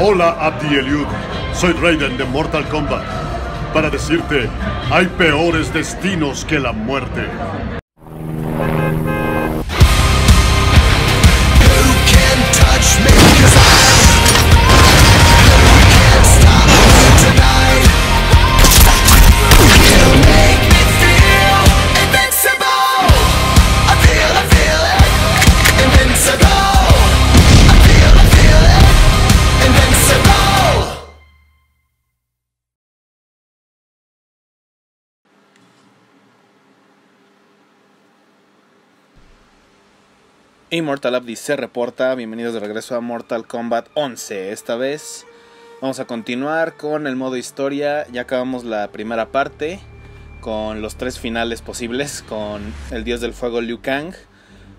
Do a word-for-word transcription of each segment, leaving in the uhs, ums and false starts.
Hola Abdi Eliud, soy Raiden de Mortal Kombat. Para decirte, hay peores destinos que la muerte. Immortal Abdi se reporta, bienvenidos de regreso a Mortal Kombat once, esta vez vamos a continuar con el modo historia, ya acabamos la primera parte con los tres finales posibles, con el dios del fuego Liu Kang,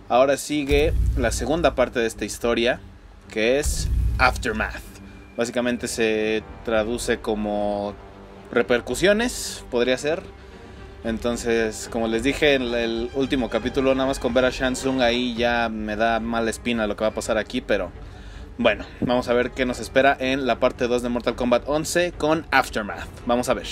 ahora sigue la segunda parte de esta historia que es Aftermath, básicamente se traduce como repercusiones, podría ser. Entonces, como les dije en el último capítulo, nada más con ver a Shang Tsung ahí ya me da mala espina lo que va a pasar aquí, pero bueno, vamos a ver qué nos espera en la parte dos de Mortal Kombat once con Aftermath. Vamos a ver.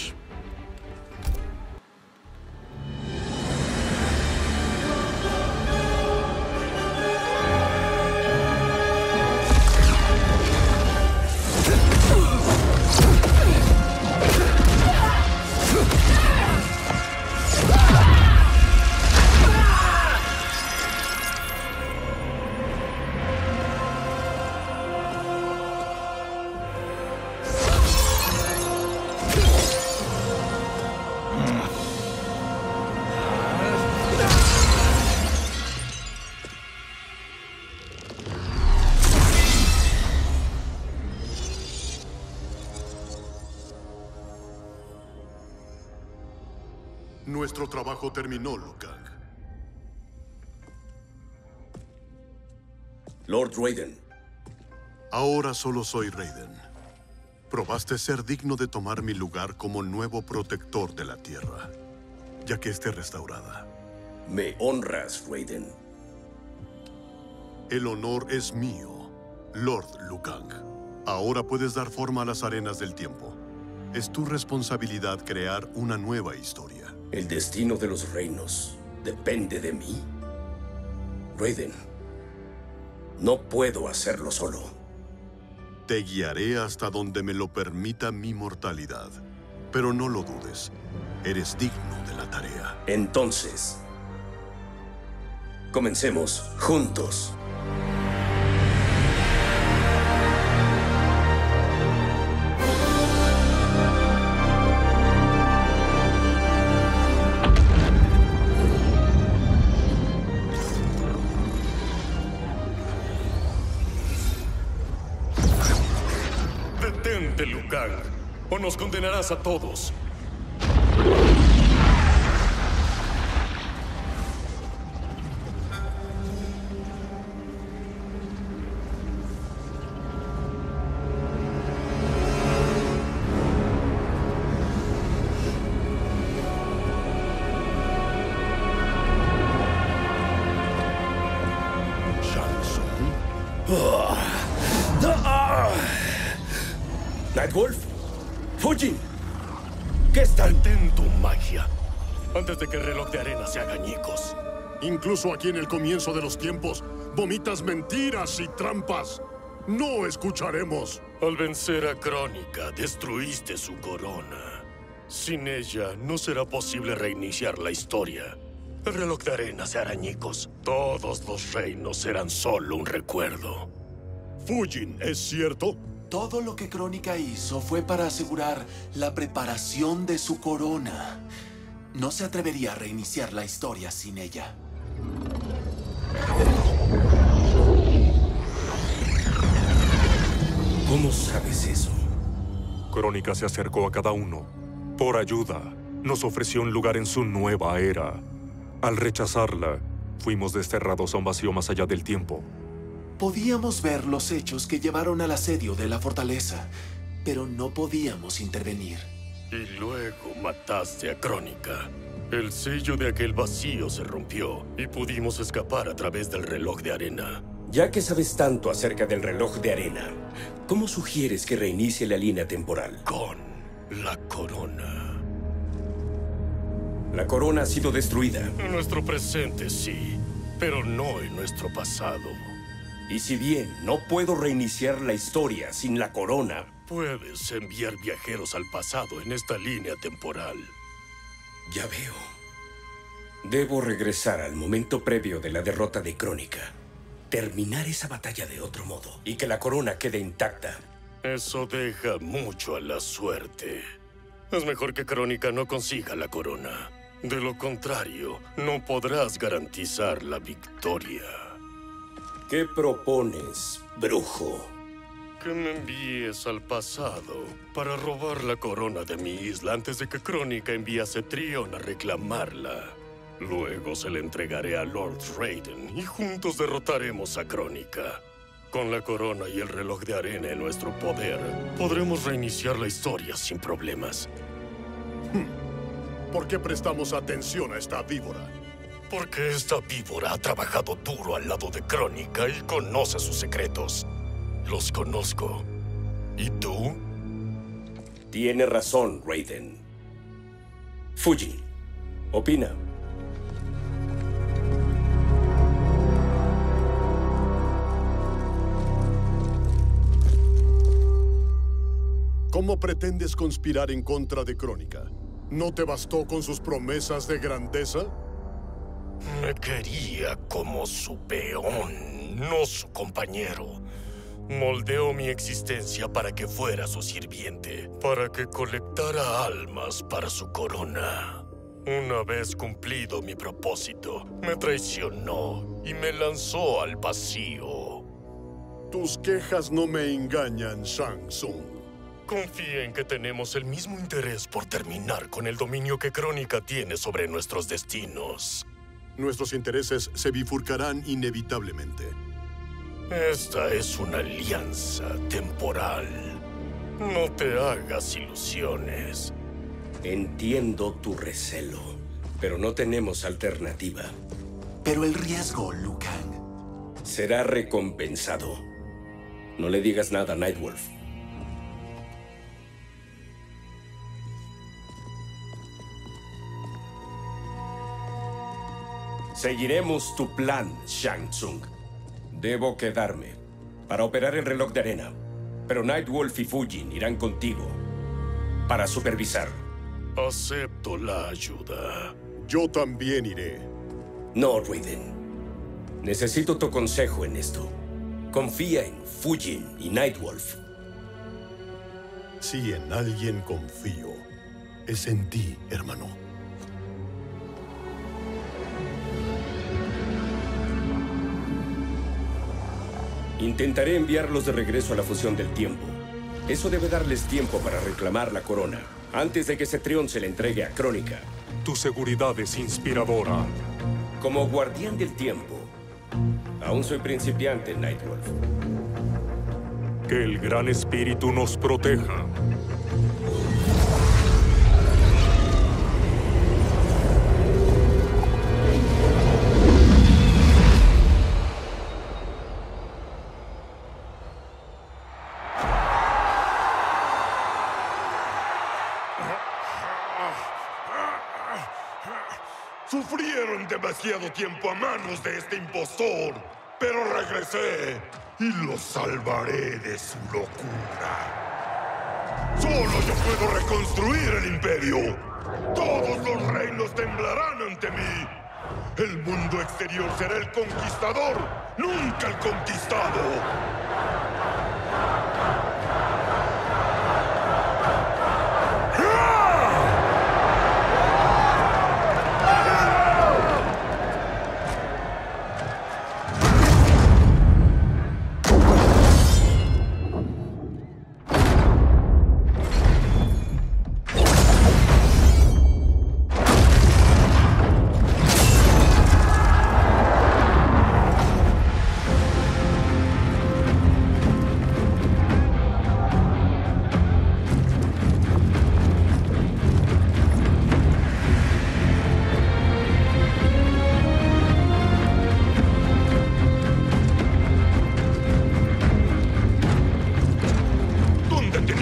Nuestro trabajo terminó, Liu Kang. Lord Raiden. Ahora solo soy Raiden. Probaste ser digno de tomar mi lugar como nuevo protector de la Tierra, ya que esté restaurada. Me honras, Raiden. El honor es mío, Lord Liu Kang. Ahora puedes dar forma a las arenas del tiempo. Es tu responsabilidad crear una nueva historia. ¿El destino de los reinos depende de mí? Raiden, no puedo hacerlo solo. Te guiaré hasta donde me lo permita mi mortalidad. Pero no lo dudes, eres digno de la tarea. Entonces, comencemos juntos. Liu Kang, o nos condenarás a todos. Shang Tsung. Nightwolf, Fujin, ¿qué está? Detén tu magia antes de que el reloj de arena se haga añicos. Incluso aquí en el comienzo de los tiempos, vomitas mentiras y trampas. No escucharemos. Al vencer a Kronika, destruiste su corona. Sin ella, no será posible reiniciar la historia. El reloj de arena se hará añicos. Todos los reinos serán solo un recuerdo. Fujin, ¿es cierto? Todo lo que Kronika hizo fue para asegurar la preparación de su corona. No se atrevería a reiniciar la historia sin ella. ¿Cómo sabes eso? Kronika se acercó a cada uno. Por ayuda, nos ofreció un lugar en su nueva era. Al rechazarla, fuimos desterrados a un vacío más allá del tiempo. Podíamos ver los hechos que llevaron al asedio de la fortaleza, pero no podíamos intervenir. Y luego mataste a Kronika. El sello de aquel vacío se rompió y pudimos escapar a través del reloj de arena. Ya que sabes tanto acerca del reloj de arena, ¿Cómo sugieres que reinicie la línea temporal? Con la corona. La corona ha sido destruida. En nuestro presente, sí, pero no en nuestro pasado. Y si bien no puedo reiniciar la historia sin la corona... Puedes enviar viajeros al pasado en esta línea temporal. Ya veo. Debo regresar al momento previo de la derrota de Kronika. Terminar esa batalla de otro modo y que la corona quede intacta. Eso deja mucho a la suerte. Es mejor que Kronika no consiga la corona. De lo contrario, no podrás garantizar la victoria. ¿Qué propones, brujo? Que me envíes al pasado para robar la corona de mi isla antes de que Kronika envíe a Cetrion a reclamarla. Luego se la entregaré a Lord Raiden y juntos derrotaremos a Kronika. Con la corona y el reloj de arena en nuestro poder, podremos reiniciar la historia sin problemas. ¿Por qué prestamos atención a esta víbora? Porque esta víbora ha trabajado duro al lado de Kronika y conoce sus secretos. Los conozco. ¿Y tú? Tiene razón, Raiden. Fujin, opina. ¿Cómo pretendes conspirar en contra de Kronika? ¿No te bastó con sus promesas de grandeza? Me quería como su peón, no su compañero. Moldeó mi existencia para que fuera su sirviente, para que colectara almas para su corona. Una vez cumplido mi propósito, me traicionó y me lanzó al vacío. Tus quejas no me engañan, Shang Tsung. Confía en que tenemos el mismo interés por terminar con el dominio que Kronika tiene sobre nuestros destinos. Nuestros intereses se bifurcarán inevitablemente. Esta es una alianza temporal. No te hagas ilusiones. Entiendo tu recelo, pero no tenemos alternativa. Pero el riesgo, Liu Kang. Será recompensado. No le digas nada a Nightwolf. Seguiremos tu plan, Shang Tsung. Debo quedarme para operar el reloj de arena, pero Nightwolf y Fujin irán contigo para supervisar. Acepto la ayuda. Yo también iré. No, Raiden. Necesito tu consejo en esto. Confía en Fujin y Nightwolf. Si en alguien confío, es en ti, hermano. Intentaré enviarlos de regreso a la Fusión del Tiempo. Eso debe darles tiempo para reclamar la corona, antes de que Cetrion se la entregue a Kronika. Tu seguridad es inspiradora. Como guardián del tiempo, aún soy principiante, Nightwolf. Que el Gran Espíritu nos proteja. Sufrieron demasiado tiempo a manos de este impostor, pero regresé y los salvaré de su locura. Solo yo puedo reconstruir el imperio. Todos los reinos temblarán ante mí. El mundo exterior será el conquistador, nunca el conquistado.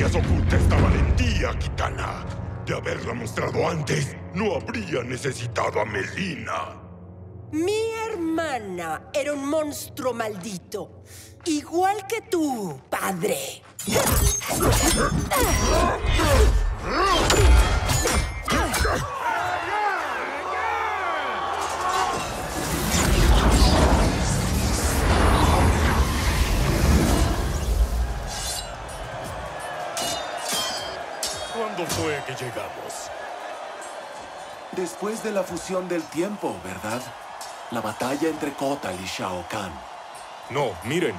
tenías oculta esta valentía, Kitana. De haberla mostrado antes, no habría necesitado a Melina. Mi hermana era un monstruo maldito, igual que tú, padre. ¿Cuándo fue que llegamos? Después de la fusión del tiempo, ¿verdad? La batalla entre Kotal y Shao Kahn. No, miren.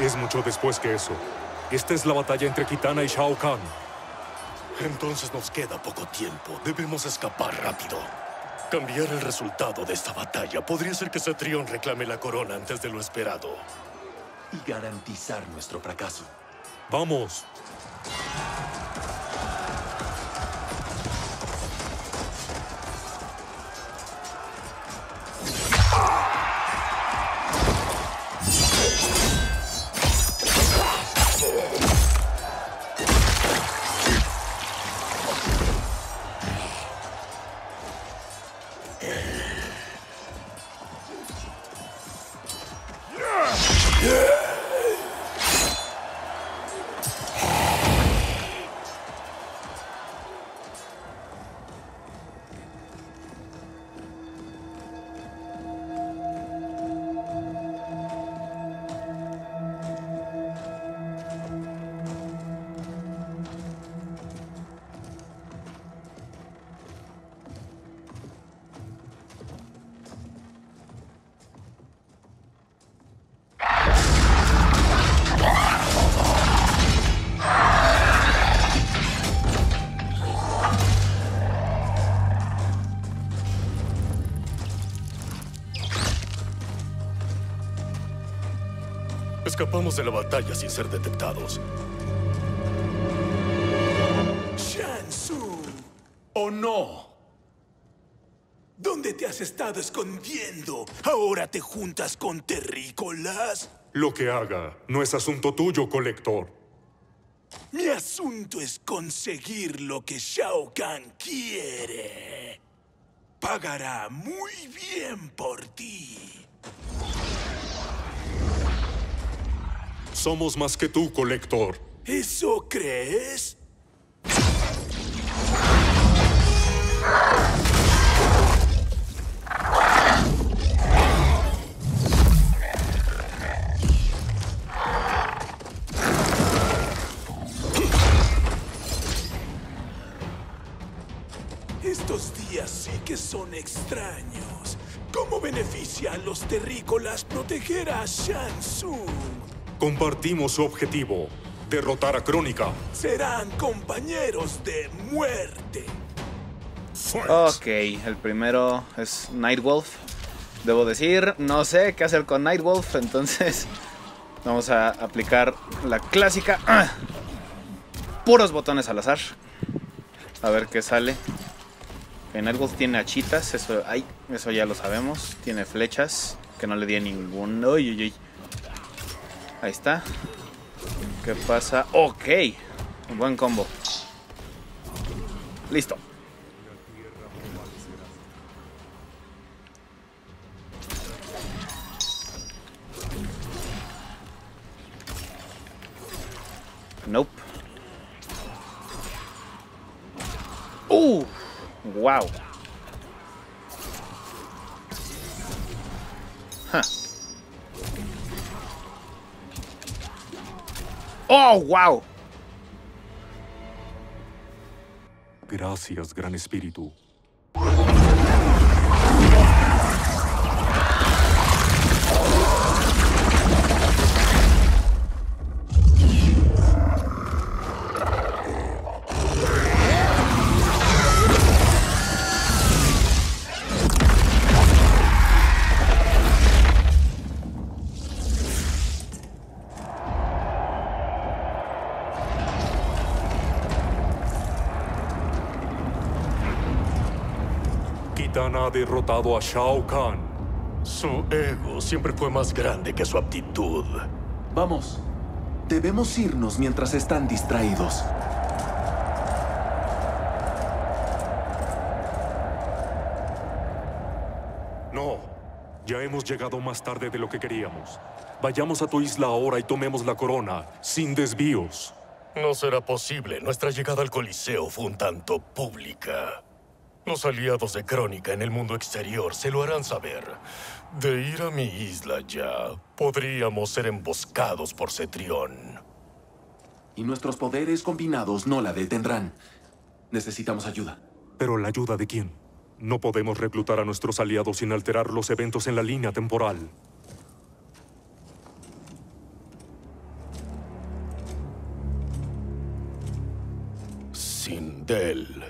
Es mucho después que eso. Esta es la batalla entre Kitana y Shao Kahn. Entonces nos queda poco tiempo. Debemos escapar rápido. Cambiar el resultado de esta batalla. Podría ser que Cetrion reclame la corona antes de lo esperado. Y garantizar nuestro fracaso. ¡Vamos! Escapamos de la batalla sin ser detectados. Shang Tsung. ¿O no? ¿Dónde te has estado escondiendo? ¿Ahora te juntas con terrícolas? Lo que haga no es asunto tuyo, Kollector. Mi asunto es conseguir lo que Shao Kahn quiere. Pagará muy bien por ti. Somos más que tú, Kollector. ¿Eso crees? Estos días sí que son extraños. ¿Cómo beneficia a los terrícolas proteger a Shang Tsung? Compartimos su objetivo, derrotar a Kronika. Serán compañeros de muerte. Ok, el primero es Nightwolf. Debo decir, no sé qué hacer con Nightwolf, entonces vamos a aplicar la clásica. ¡Ah! Puros botones al azar. A ver qué sale. Okay, Nightwolf tiene hachitas, eso, ay, eso ya lo sabemos. Tiene flechas, que no le di a ninguno. Uy, uy, uy. Ahí está. ¿Qué pasa? Ok. Un buen combo. Listo. Nope. Uh. Wow. Huh. ¡Oh, wow! Gracias, Gran Espíritu. Kitana ha derrotado a Shao Kahn. Su ego siempre fue más grande que su aptitud. Vamos. Debemos irnos mientras están distraídos. No. Ya hemos llegado más tarde de lo que queríamos. Vayamos a tu isla ahora y tomemos la corona, sin desvíos. No será posible. Nuestra llegada al Coliseo fue un tanto pública. Los aliados de Kronika en el mundo exterior se lo harán saber. De ir a mi isla ya, podríamos ser emboscados por Cetrión. Y nuestros poderes combinados no la detendrán. Necesitamos ayuda. ¿Pero la ayuda de quién? No podemos reclutar a nuestros aliados sin alterar los eventos en la línea temporal. Sindel.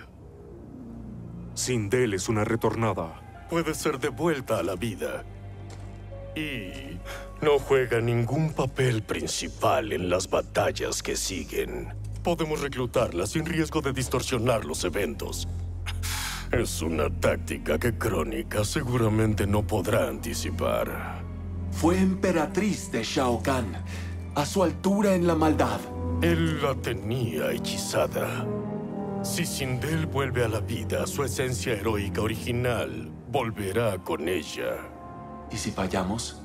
Sindel es una retornada. Puede ser de vuelta a la vida. Y no juega ningún papel principal en las batallas que siguen. Podemos reclutarla sin riesgo de distorsionar los eventos. Es una táctica que Kronika seguramente no podrá anticipar. Fue emperatriz de Shao Kahn, a su altura en la maldad. Él la tenía hechizada. Si Sindel vuelve a la vida, su esencia heroica original volverá con ella. ¿Y si fallamos?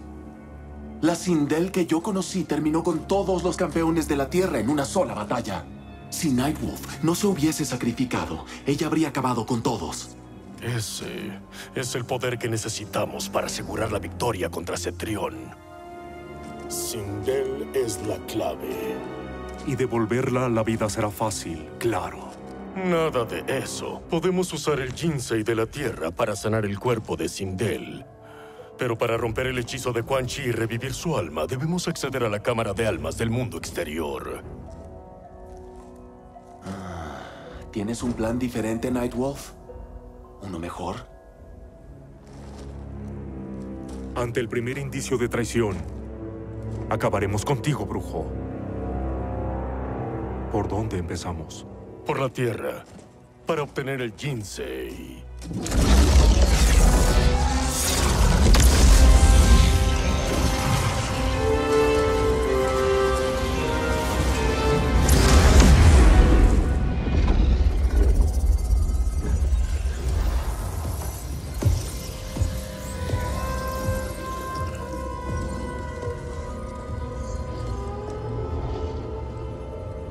La Sindel que yo conocí terminó con todos los campeones de la Tierra en una sola batalla. Si Nightwolf no se hubiese sacrificado, ella habría acabado con todos. Ese es el poder que necesitamos para asegurar la victoria contra Cetrión. Sindel es la clave. Y devolverla a la vida será fácil, claro. Nada de eso. Podemos usar el Jinsei de la Tierra para sanar el cuerpo de Sindel. Pero para romper el hechizo de Quan Chi y revivir su alma, debemos acceder a la Cámara de Almas del mundo exterior. Ah, ¿tienes un plan diferente, Nightwolf? ¿Uno mejor? Ante el primer indicio de traición, acabaremos contigo, brujo. ¿Por dónde empezamos? Por la Tierra, para obtener el Jinsei.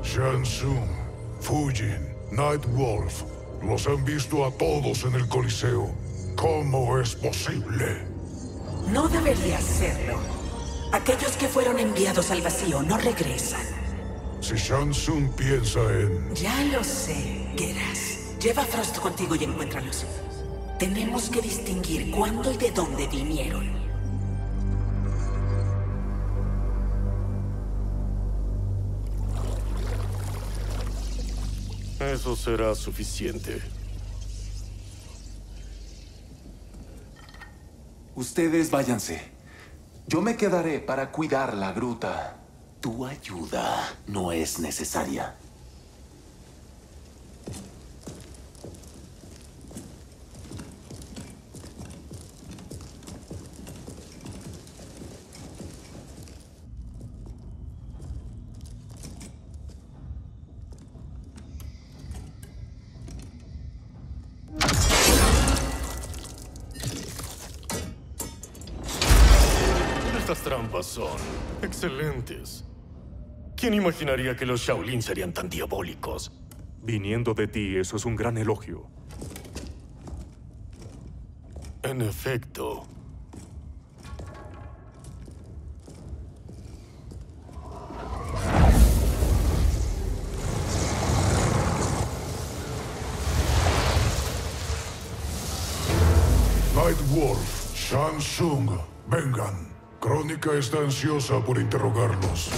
Shang Tsung, Fujin, Nightwolf, los han visto a todos en el Coliseo. ¿Cómo es posible? No debería serlo. Aquellos que fueron enviados al vacío no regresan. Si Shang Tsung piensa en... Ya lo sé, Geras. Lleva a Frost contigo y encuéntralos. Tenemos que distinguir cuándo y de dónde vinieron. Eso será suficiente. Ustedes váyanse. Yo me quedaré para cuidar la gruta. Tu ayuda no es necesaria. Son excelentes. ¿Quién imaginaría que los Shaolin serían tan diabólicos? Viniendo de ti, eso es un gran elogio. En efecto. Nightwolf, Shang Tsung, vengan. Kronika está ansiosa por interrogarlos.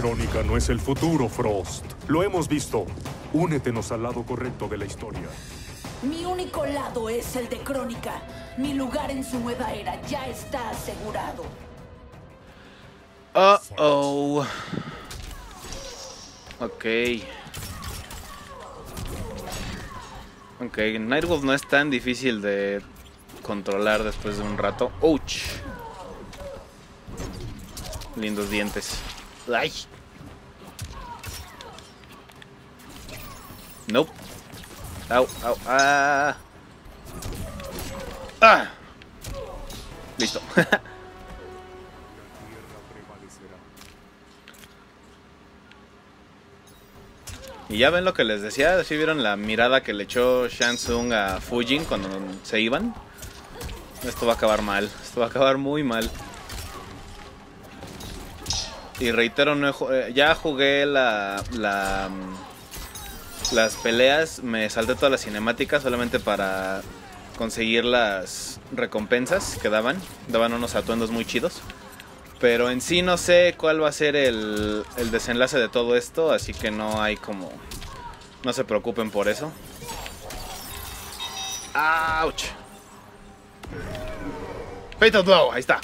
Kronika no es el futuro, Frost. Lo hemos visto. Únetenos al lado correcto de la historia. Mi único lado es el de Kronika. Mi lugar en su nueva era ya está asegurado. Uh-oh. Ok. Ok, Nightwolf no es tan difícil de controlar después de un rato. ¡Ouch! Lindos dientes. ¡Ay! Nope. Au, au, ah. Ah. Listo. Y ya ven lo que les decía, ¿sí vieron la mirada que le echó Shang Tsung a Fujin cuando se iban? Esto va a acabar mal, esto va a acabar muy mal. Y reitero, no he, ya jugué la, la, las peleas, me salté todas las cinemáticas solamente para conseguir las recompensas que daban. Daban unos atuendos muy chidos. Pero en sí no sé cuál va a ser el, el desenlace de todo esto, así que no hay como... No se preocupen por eso. ¡Auch! Fatal Blow, ahí está.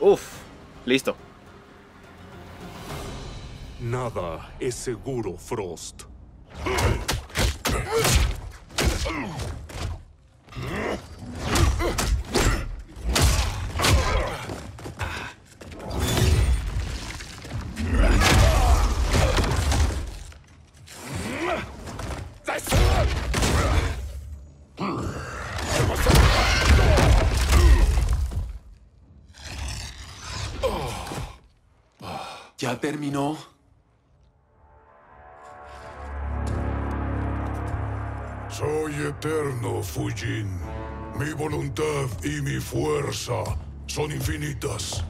Uf, listo. Nada es seguro, Frost. ¿Ya terminó? Soy eterno, Fujin. Mi voluntad y mi fuerza son infinitas.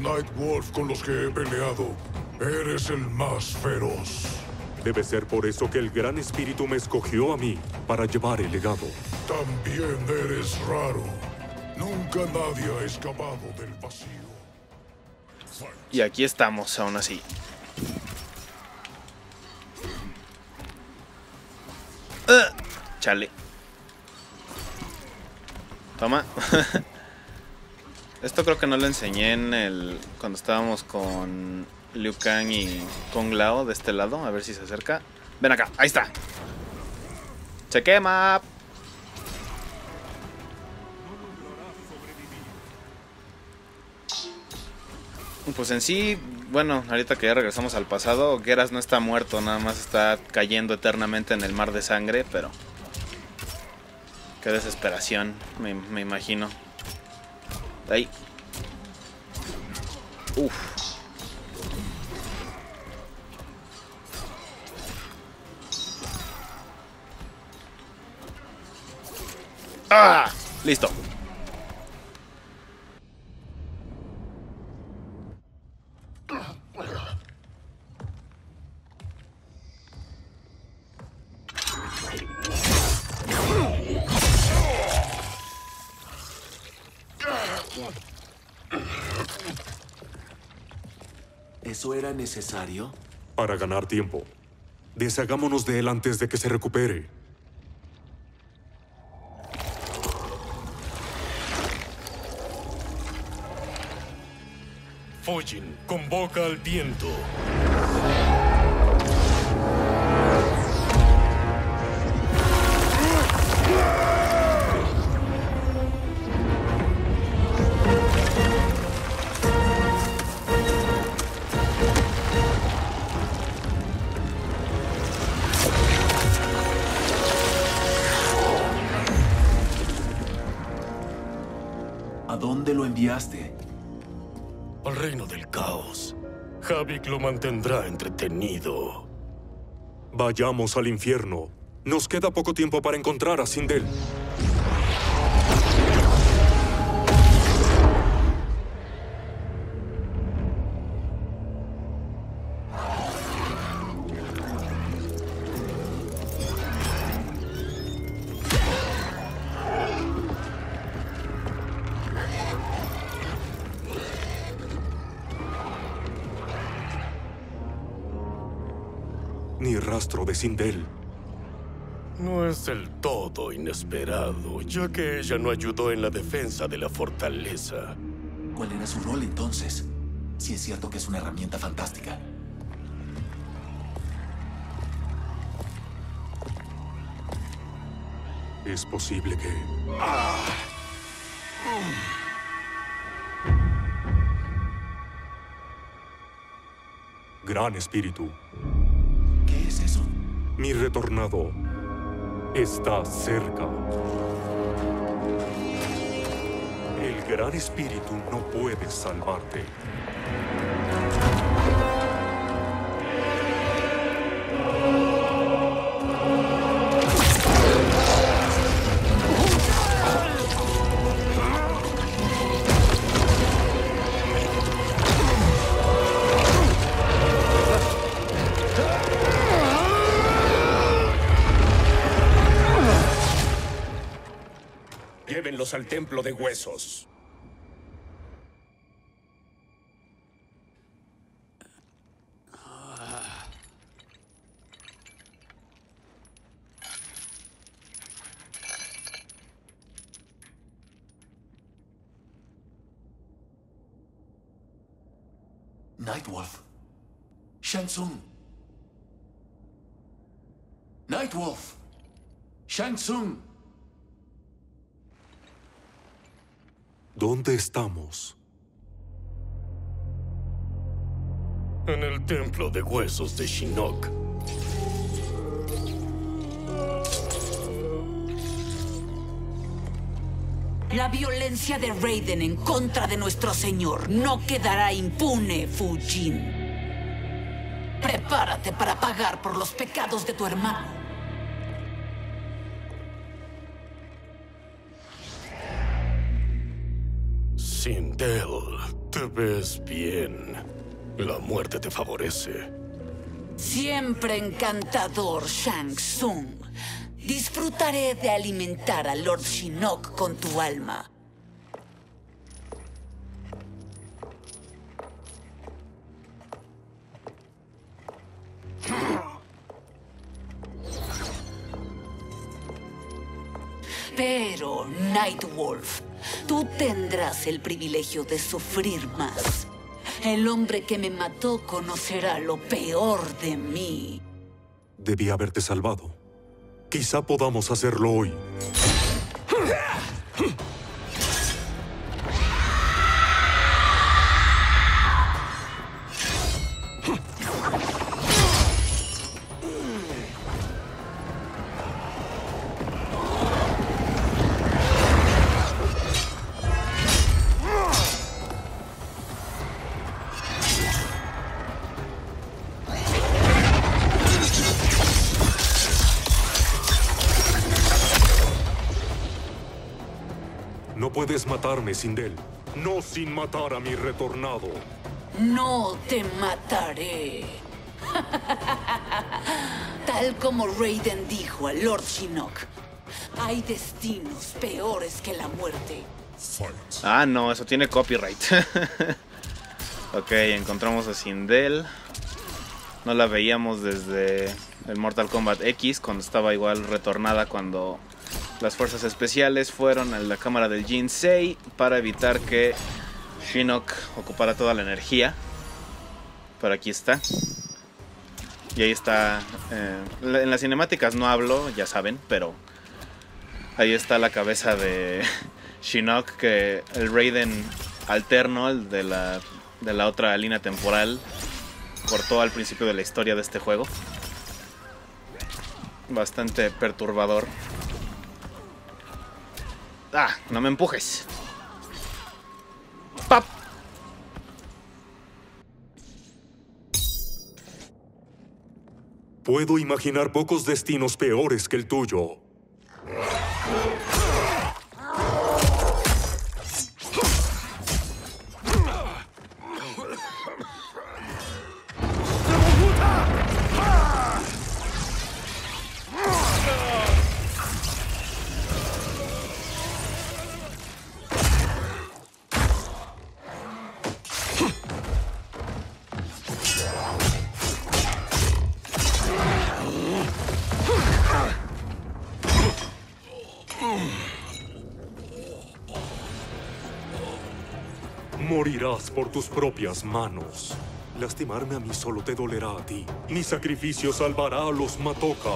Nightwolf con los que he peleado, eres el más feroz. Debe ser por eso que el gran espíritu me escogió a mí para llevar el legado. También eres raro. Nunca nadie ha escapado del vacío. Y aquí estamos aún así. Uh, chale. Toma. Esto creo que no lo enseñé en el cuando estábamos con Liu Kang y Kung Lao de este lado. A ver si se acerca. Ven acá, ahí está. Se quema. Pues en sí, bueno, ahorita que ya regresamos al pasado, Geras no está muerto, nada más está cayendo eternamente en el mar de sangre, pero... Qué desesperación, me, me imagino. Ahí. Uf. Ah, listo. ¿Eso era necesario? Para ganar tiempo. Deshagámonos de él antes de que se recupere. Fujin, convoca al viento. ¿A dónde lo enviaste? Al reino del caos. Havik lo mantendrá entretenido. Vayamos al infierno. Nos queda poco tiempo para encontrar a Sindel. Ni rastro de Sindel. No es del todo inesperado, ya que ella no ayudó en la defensa de la fortaleza. ¿Cuál era su rol entonces? Si es cierto que es una herramienta fantástica. Es posible que... ¡Ah! Mm. Gran espíritu. ¿Qué es eso? Mi retornado está cerca. El gran espíritu no puede salvarte. Al Templo de Huesos. Nightwolf. Shang Tsung. Nightwolf. Shang Tsung. ¿Dónde estamos? En el Templo de Huesos de Shinnok. La violencia de Raiden en contra de nuestro señor no quedará impune, Fujin. Prepárate para pagar por los pecados de tu hermano. Sindel, te ves bien. La muerte te favorece. Siempre encantador, Shang Tsung. Disfrutaré de alimentar a Lord Shinnok con tu alma. Pero, Nightwolf, tú tendrás el privilegio de sufrir más. El hombre que me mató conocerá lo peor de mí. Debí haberte salvado. Quizá podamos hacerlo hoy. Puedes matarme, Sindel. No sin matar a mi retornado. No te mataré. Tal como Raiden dijo a Lord Shinnok, hay destinos peores que la muerte. Ah, no, eso tiene copyright. Ok, encontramos a Sindel. No la veíamos desde el Mortal Kombat X, cuando estaba igual retornada cuando las fuerzas especiales fueron a la cámara del Jinsei para evitar que Shinnok ocupara toda la energía. Pero aquí está. Y ahí está. Eh, en las cinemáticas no hablo, ya saben, pero ahí está la cabeza de Shinnok, que el Raiden alterno, el de la, de la otra línea temporal, cortó al principio de la historia de este juego. Bastante perturbador. ¡Ah! ¡No me empujes! ¡Pap! Puedo imaginar pocos destinos peores que el tuyo. Morirás por tus propias manos. Lastimarme a mí solo te dolerá a ti. Mi sacrificio salvará a los Matoka.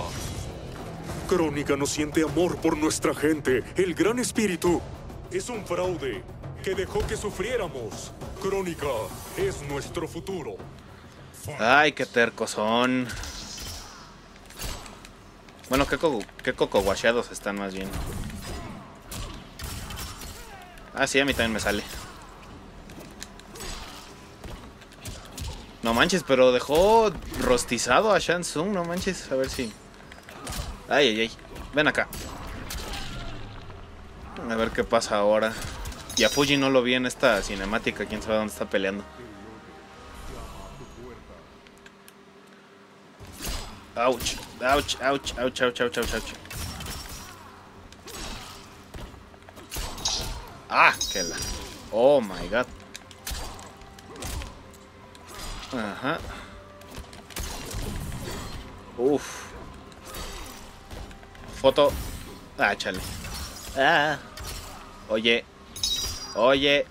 Kronika no siente amor por nuestra gente. El Gran Espíritu es un fraude que dejó que sufriéramos. Kronika es nuestro futuro. Ay, qué tercos son. Bueno, qué, co qué cocoguacheados están más bien. Ah, sí, a mí también me sale. No manches, pero dejó rostizado a Shang Tsung, no manches. A ver si... Ay, ay, ay. Ven acá. A ver qué pasa ahora. Y a Fujin no lo vi en esta cinemática. Quién sabe dónde está peleando. Ouch, ouch, ouch, ouch, ouch, ouch, ouch, ouch. Ah, que la... Oh, my God. Ajá. Uf. Foto. Ah, chale. Ah. Oye. Oye.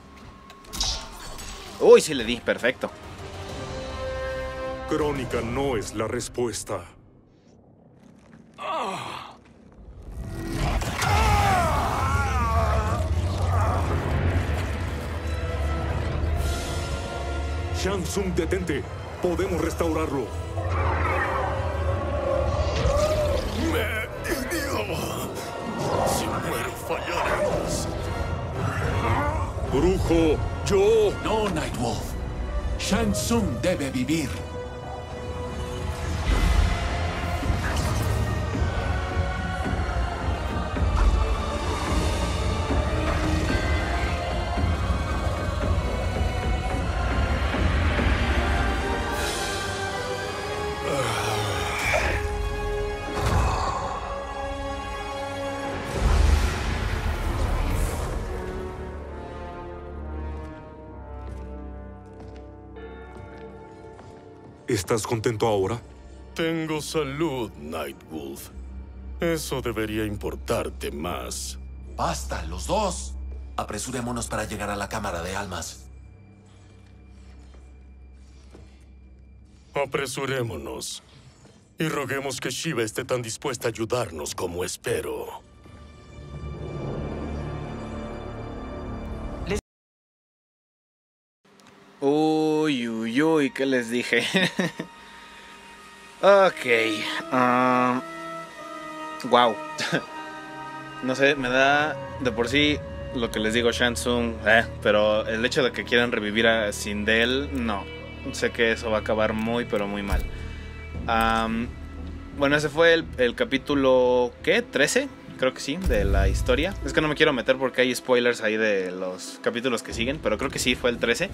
Uy, sí le di. Perfecto. Kronika no es la respuesta. Shang Tsung, detente. Podemos restaurarlo. Me he herido. Si muero, fallaremos. Brujo, yo... No, Nightwolf. Shang Tsung debe vivir. ¿Estás contento ahora? Tengo salud, Nightwolf. Eso debería importarte más. ¡Basta, los dos! Apresurémonos para llegar a la Cámara de Almas. Apresurémonos. Y roguemos que Shiva esté tan dispuesta a ayudarnos como espero. Uy, uy, uy, ¿qué les dije? Ok. Uh, wow. No sé, me da de por sí lo que les digo, Shang Tsung, eh, pero el hecho de que quieran revivir a Sindel, no. Sé que eso va a acabar muy, pero muy mal. Um, bueno, ese fue el, el capítulo, ¿qué? ¿trece? Creo que sí, de la historia. Es que no me quiero meter porque hay spoilers ahí de los capítulos que siguen, pero creo que sí, fue el trece.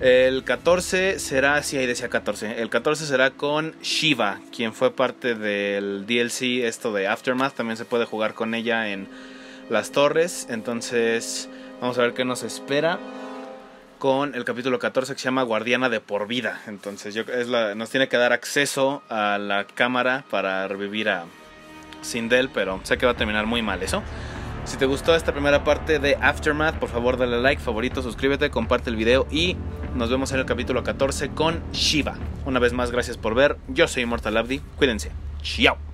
El catorce será, sí, ahí decía catorce. El catorce será con Shiva, quien fue parte del D L C, esto de Aftermath. También se puede jugar con ella en las torres. Entonces, vamos a ver qué nos espera. con el capítulo catorce que se llama Guardiana de por vida. Entonces yo, es la, nos tiene que dar acceso a la cámara para revivir a Sindel, pero sé que va a terminar muy mal eso. Si te gustó esta primera parte de Aftermath, por favor dale like, favorito, suscríbete, comparte el video y nos vemos en el capítulo catorce con Shiva. Una vez más, gracias por ver. Yo soy Immortal Abdi. Cuídense. Chao.